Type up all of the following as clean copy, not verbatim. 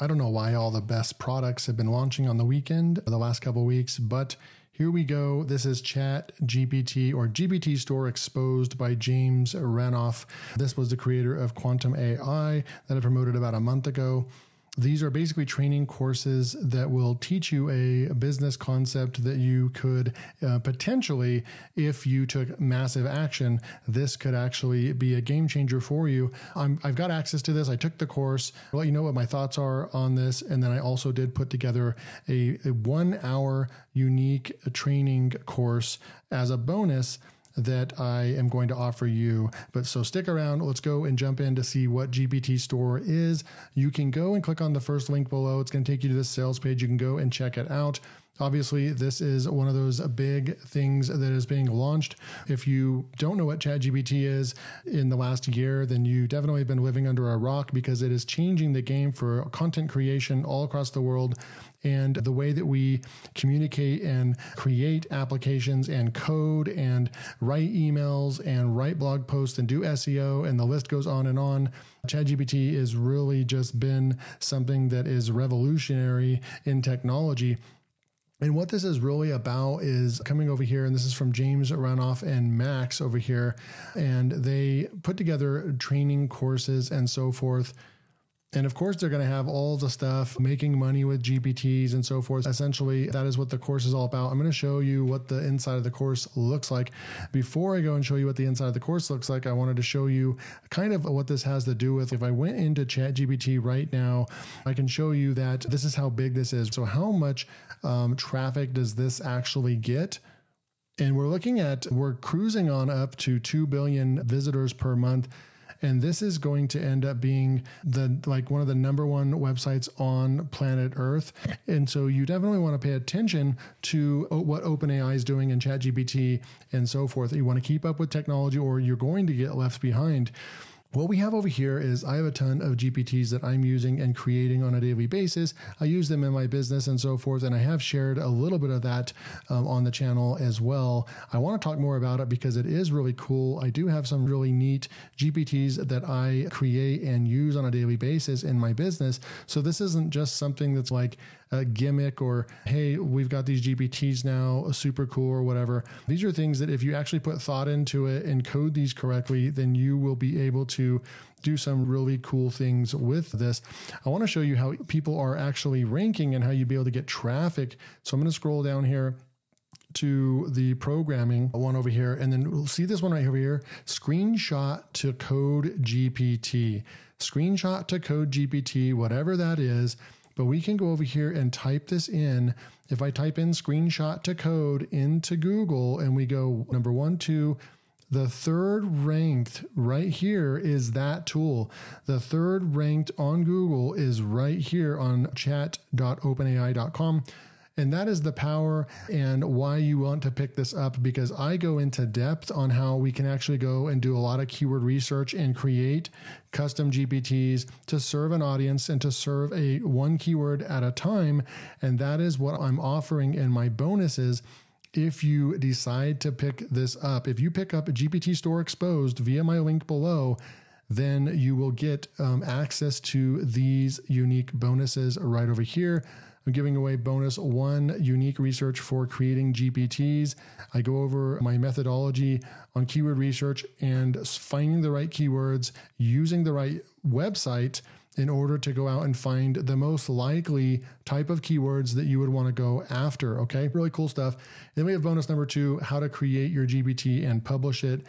I don't know why all the best products have been launching on the weekend the last couple of weeks, but here we go. This is ChatGPT or GPT Store Exposed by James Renouf. This was the creator of Quantum AI that I promoted about a month ago. These are basically training courses that will teach you a business concept that you could potentially, if you took massive action, this could actually be a game changer for you. I've got access to this. I took the course. I'll let you know what my thoughts are on this. And then I also did put together a 1-hour unique training course as a bonus that I am going to offer you. But so stick around, let's go and jump in to see what GPT Store is. You can go and click on the first link below. It's going to take you to this sales page. You can go and check it out. Obviously, this is one of those big things that is being launched. If you don't know what ChatGPT is in the last year, then you definitely have been living under a rock, because it is changing the game for content creation all across the world. And the way that we communicate and create applications and code and write emails and write blog posts and do SEO, and the list goes on and on. ChatGPT is really just been something that is revolutionary in technology. And what this is really about is coming over here, and this is from James Renouf and Max over here, and they put together training courses and so forth. And of course, they're going to have all the stuff, making money with GPTs and so forth. Essentially, that is what the course is all about. I'm going to show you what the inside of the course looks like. Before I go and show you what the inside of the course looks like, I wanted to show you kind of what this has to do with. If I went into ChatGPT right now, I can show you that this is how big this is. So how much traffic does this actually get? And we're cruising on up to 2 billion visitors per month. And this is going to end up being like one of the #1 websites on planet Earth. And so you definitely want to pay attention to what OpenAI is doing and ChatGPT and so forth. You want to keep up with technology, or you're going to get left behind. What we have over here is I have a ton of GPTs that I'm using and creating on a daily basis. I use them in my business and so forth, and I have shared a little bit of that on the channel as well. I want to talk more about it because it is really cool. I do have some really neat GPTs that I create and use on a daily basis in my business. So this isn't just something that's like a gimmick or, hey, we've got these GPTs now, super cool or whatever. These are things that if you actually put thought into it and code these correctly, then you will be able to do some really cool things with this. I want to show you how people are actually ranking and how you'd be able to get traffic. So I'm going to scroll down here to the programming one over here, and then we'll see this one right over here, screenshot to code GPT. Screenshot to code GPT, whatever that is. But we can go over here and type this in. If I type in screenshot to code into Google and we go #1, #2, the third ranked right here is that tool. The third ranked on Google is right here on chat.openai.com. And that is the power and why you want to pick this up, because I go into depth on how we can actually go and do a lot of keyword research and create custom GPTs to serve an audience and to serve a one keyword at a time. And that is what I'm offering in my bonuses. If you decide to pick this up, if you pick up GPT Store Exposed via my link below, then you will get access to these unique bonuses right over here. I'm giving away bonus 1, unique research for creating GPTs. I go over my methodology on keyword research and finding the right keywords, using the right website in order to go out and find the most likely type of keywords that you would want to go after. Okay, really cool stuff. Then we have bonus #2, how to create your GPT and publish it.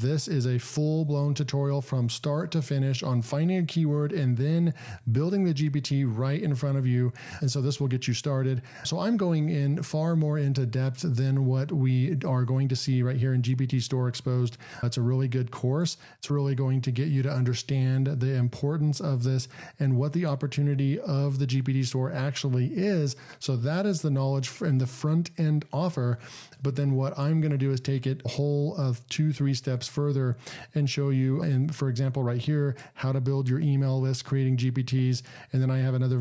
This is a full-blown tutorial from start to finish on finding a keyword and then building the GPT right in front of you. And so this will get you started. So I'm going in far more into depth than what we are going to see right here in GPT Store Exposed. It's a really good course. It's really going to get you to understand the importance of this and what the opportunity of the GPT Store actually is. So that is the knowledge in the front end offer. But then what I'm going to do is take it a whole of 2-3 steps further and show you, and for example, right here, how to build your email list, creating GPTs. And then I have another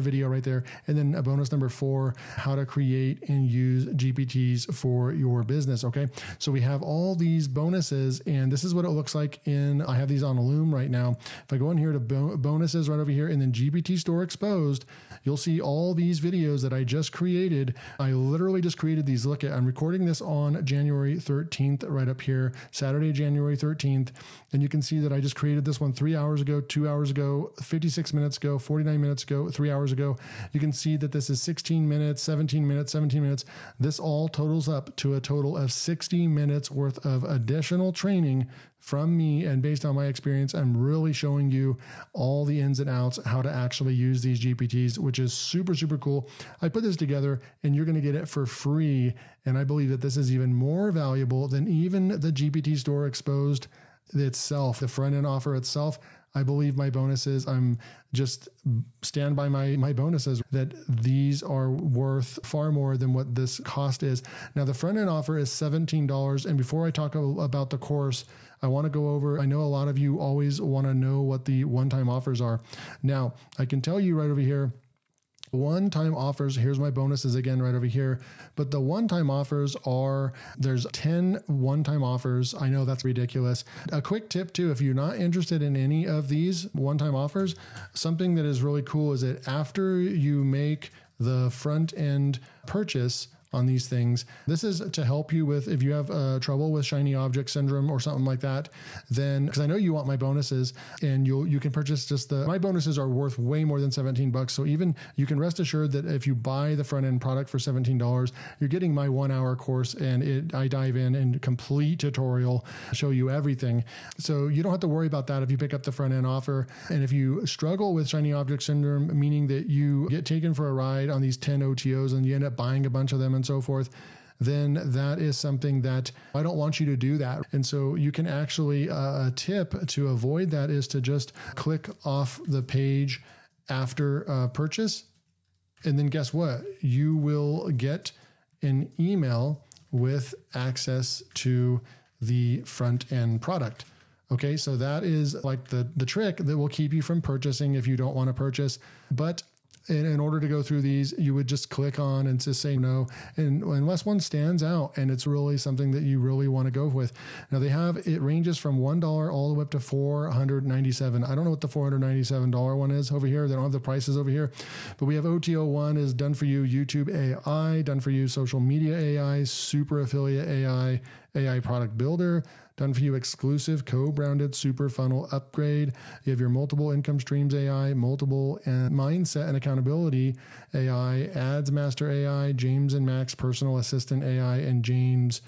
video right there. And then a bonus #4, how to create and use GPTs for your business. Okay. So we have all these bonuses, and this is what it looks like I have these on Loom right now. If I go one here to bonuses right over here, and then GPT Store Exposed, you'll see all these videos that I just created. I literally just created these. Look at, I'm recording this on January 13th right up here, Saturday, January 13th. And you can see that I just created this one 3 hours ago, 2 hours ago, 56 minutes ago, 49 minutes ago, 3 hours ago. You can see that this is 16 minutes, 17 minutes, 17 minutes. This all totals up to a total of 60 minutes worth of additional training from me. And based on my experience, I'm really showing you all the ins and outs, how to actually use these GPTs, which is super, super cool. I put this together and you're going to get it for free. And I believe that this is even more valuable than even the GPT Store Exposed itself, the front end offer itself. I believe my bonuses, I'm just stand by my bonuses, that these are worth far more than what this cost is. Now the front end offer is $17. And before I talk about the course, I want to go over, I know a lot of you always want to know what the one-time offers are. Now I can tell you right over here, one-time offers, here's my bonuses again right over here, but the one-time offers are, there's 10 one-time offers. I know that's ridiculous. A quick tip too, if you're not interested in any of these one-time offers, something that is really cool is that after you make the front-end purchase on these things, this is to help you with, if you have trouble with shiny object syndrome or something like that, then, because I know you want my bonuses, and you can purchase just my bonuses are worth way more than $17. So even you can rest assured that if you buy the front end product for $17, you're getting my 1 hour course, and I dive in and complete tutorial, show you everything. So you don't have to worry about that if you pick up the front end offer. And if you struggle with shiny object syndrome, meaning that you get taken for a ride on these 10 OTOs and you end up buying a bunch of them and so forth, then that is something that I don't want you to do that. And so you can actually, a tip to avoid that is to just click off the page after purchase. And then guess what? You will get an email with access to the front end product. Okay. So that is like the trick that will keep you from purchasing if you don't want to purchase. But in order to go through these, you would just click on and just say no, and unless one stands out and it's really something that you really want to go with. Now they have, it ranges from $1 all the way up to $497. I don't know what the $497 one is over here. They don't have the prices over here, but we have OTO1 is done for you, YouTube AI, done for you, social media AI, super affiliate AI, AI product builder, done for you, exclusive co-branded super funnel upgrade. You have your multiple income streams AI, multiple and mindset and accountability AI, ads master AI, James and Max personal assistant AI, and James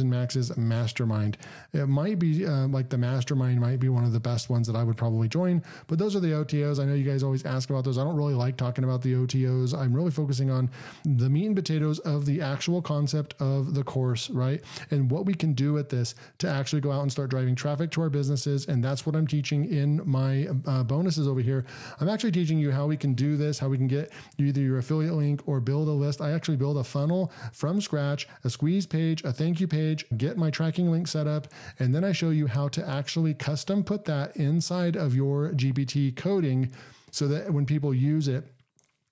and Max's mastermind. It might be like the mastermind might be one of the best ones that I would probably join, but those are the OTOs. I know you guys always ask about those. I don't really like talking about the OTOs. I'm really focusing on the meat and potatoes of the actual concept of the course, right? And what we can do with this to actually go out and start driving traffic to our businesses. And that's what I'm teaching in my bonuses over here. I'm actually teaching you how we can do this, how we can get either your affiliate link or build a list. I actually build a funnel from scratch, a squeeze page, a thank you page, get my tracking link set up, and then I show you how to actually custom put that inside of your GPT coding so that when people use it,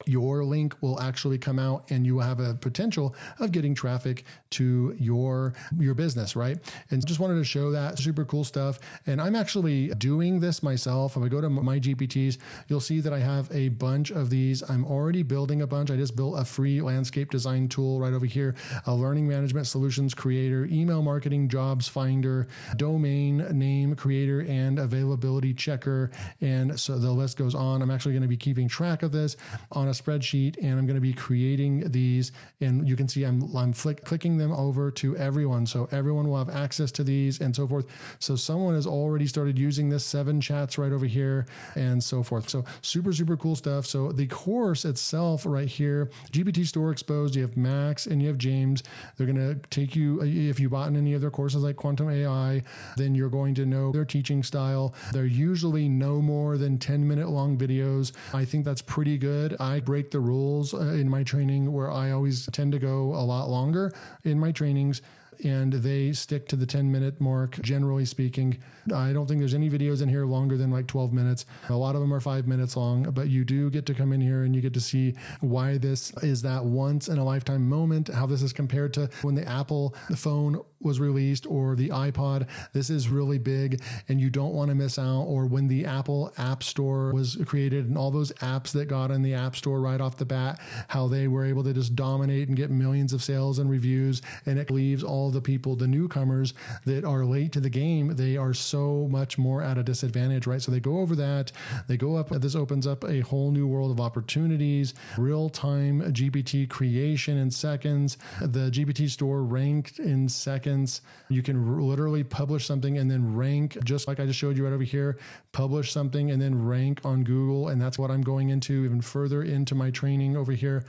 your link will actually come out and you will have a potential of getting traffic to your business, right? And just wanted to show that super cool stuff. And I'm actually doing this myself. If I go to my GPTs, you'll see that I have a bunch of these. I'm already building a bunch. I just built a free landscape design tool right over here, a learning management solutions creator, email marketing jobs finder, domain name creator, and availability checker. And so the list goes on. I'm actually going to be keeping track of this on a spreadsheet, and I'm going to be creating these, and you can see I'm clicking them over to everyone. So everyone will have access to these and so forth. So someone has already started using this, 7 chats right over here and so forth. So super, super cool stuff. So the course itself right here, GPT Store Exposed, you have Max and you have James. They're going to take you, if you bought in any of their courses like Quantum AI, then you're going to know their teaching style. They're usually no more than 10-minute long videos. I think that's pretty good. I break the rules in my training where I always tend to go a lot longer in my trainings, and they stick to the 10-minute mark. Generally speaking, I don't think there's any videos in here longer than like 12 minutes. A lot of them are 5 minutes long, but you do get to come in here and you get to see why this is that once in a lifetime moment, how this is compared to when the Apple phone was released or the iPod. This is really big and you don't want to miss out. Or when the Apple App Store was created and all those apps that got in the App Store right off the bat, how they were able to just dominate and get millions of sales and reviews. And it leaves all the people, the newcomers that are late to the game, they are so much more at a disadvantage, right? So they go over that, they go up, this opens up a whole new world of opportunities, real-time GPT creation in seconds, the GPT store ranked in seconds. You can literally publish something and then rank, just like I just showed you right over here, publish something and then rank on Google. And that's what I'm going into even further into my training over here.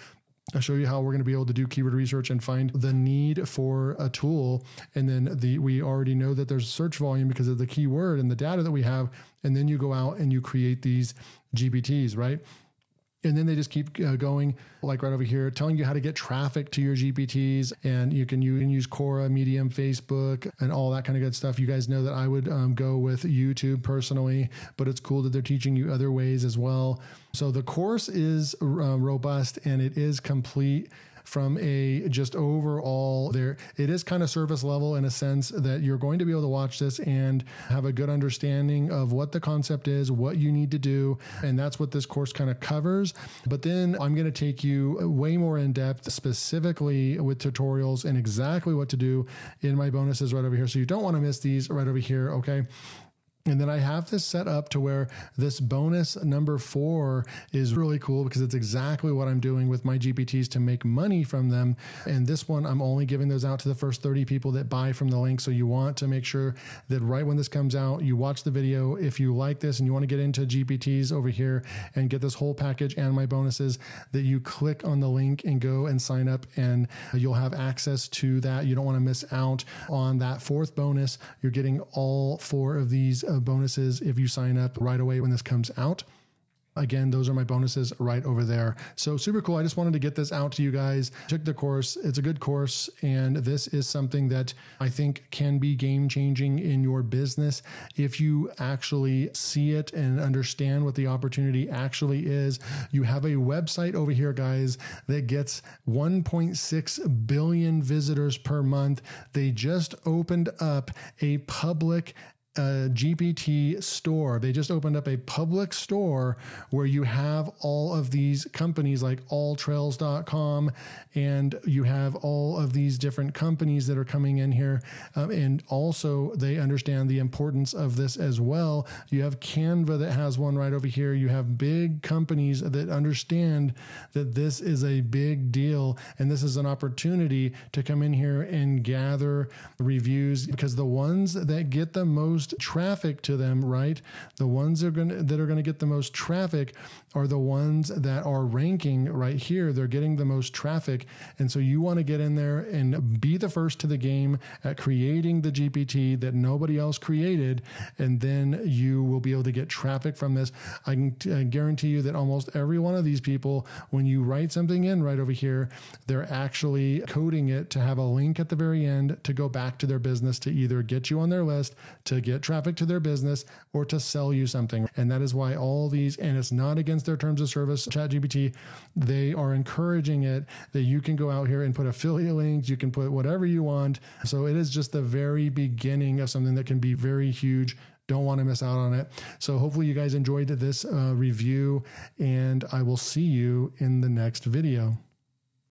I'll show you how we're going to be able to do keyword research and find the need for a tool. And then we already know that there's search volume because of the keyword and the data that we have. And then you go out and you create these GPTs, right? And then they just keep going, like right over here, telling you how to get traffic to your GPTs. And you can use Quora, Medium, Facebook, and all that kind of good stuff. You guys know that I would go with YouTube personally, but it's cool that they're teaching you other ways as well. So the course is robust and it is complete. From a just overall there, it is kind of service level in a sense that you're going to be able to watch this and have a good understanding of what the concept is, what you need to do. And that's what this course kind of covers. But then I'm going to take you way more in depth, specifically with tutorials and exactly what to do in my bonuses right over here. So you don't want to miss these right over here. Okay. And then I have this set up to where this bonus number 4 is really cool because it's exactly what I'm doing with my GPTs to make money from them. And this one, I'm only giving those out to the first 30 people that buy from the link. So you want to make sure that right when this comes out, you watch the video. If you like this and you want to get into GPTs over here and get this whole package and my bonuses, that you click on the link and go and sign up and you'll have access to that. You don't want to miss out on that 4th bonus. You're getting all 4 of these bonuses if you sign up right away when this comes out. Again, those are my bonuses right over there. So super cool. I just wanted to get this out to you guys. Took the course. It's a good course. And this is something that I think can be game changing in your business. If you actually see it and understand what the opportunity actually is, you have a website over here, guys, that gets 1.6 billion visitors per month. They just opened up a public GPT store. They just opened up a public store where you have all of these companies like alltrails.com, and you have all of these different companies that are coming in here. And also they understand the importance of this as well. You have Canva that has one right over here. You have big companies that understand that this is a big deal. And this is an opportunity to come in here and gather reviews, because the ones that get the most traffic to them, right? The ones that are going to get the most traffic are the ones that are ranking right here. They're getting the most traffic. And so you want to get in there and be the first to the game at creating the GPT that nobody else created. And then you will be able to get traffic from this. I can guarantee you that almost every one of these people, when you write something in right over here, they're actually coding it to have a link at the very end to go back to their business, to either get you on their list, to get traffic to their business, or to sell you something. And that is why all these, and it's not against their terms of service, ChatGPT, they are encouraging it, that you can go out here and put affiliate links, you can put whatever you want. So it is just the very beginning of something that can be very huge. Don't want to miss out on it. So hopefully you guys enjoyed this review, and I will see you in the next video.